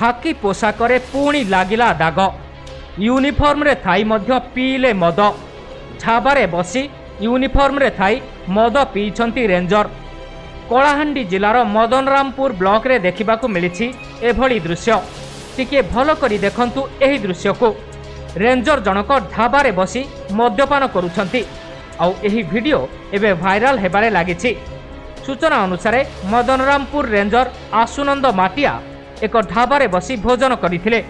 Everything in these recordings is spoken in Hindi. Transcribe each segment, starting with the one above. खाकी पोशाकरे पुणी लागिला दाग। यूनिफॉर्म थाई मध्य पीले मद। झाबारे बसी यूनिफॉर्म थाई मद पीछंती रेंजर। कोलाहांडी जिलार मदनरामपुर ब्लॉक रे देखा मिली एभली दृश्य। टिके भल करी देखंतु एही दृश्य को। रेंजर जनक ढाबारे बसी मद्यपान करुछंती। आउ एही वीडियो एबे वायरल हेबारे लागिछि। सूचना अनुसार मदनरामपुर रेंजर आशुनंद माटिया एक ढाबारे बसी भोजन करिथिले।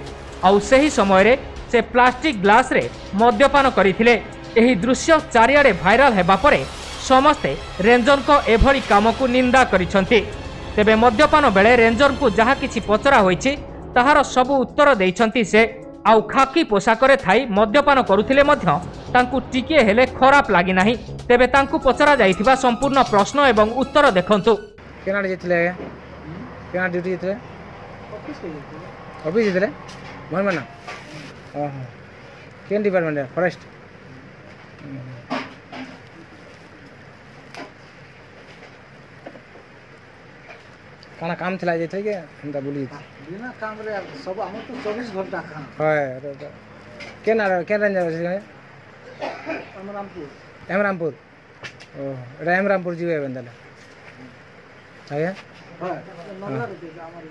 आउ सेही समय रे से प्लास्टिक ग्लास रे मद्यपान करिथिले। एही दृश्य चारियाडे वायरल हेबा परे समस्ते रेंजर को एभली काम को निंदा करिछंती। तेबे मद्यपान बेले रेंजर को जहा किछि पचरा होइछि ताहार सबु उत्तर देइछंती से। आउ खाकी पोशाक रे थाई मद्यपान करुथिले मध्य तांकु टिके हेले खराब लागी नाही। तेबे तांकु पचरा जाइथिबा संपूर्ण प्रश्न एवं उत्तर देखंतु। केना जेथिले? केना ड्यूटी जेथिले? ऑफिस जेथिले मनमना। ओहो केन डिपार्टमेंट फॉरेस्ट काना काम थिला जेथे के हमता बोली बिना काम रे सब हम तो 24 घंटा काम होय केना केना जाय एमरामपुर ओ एमरामपुर जीवे बंदला आया हां नल्ला रे हमार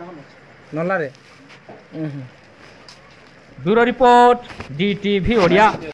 काम नल्ला रे। Bureau report DTV Odia.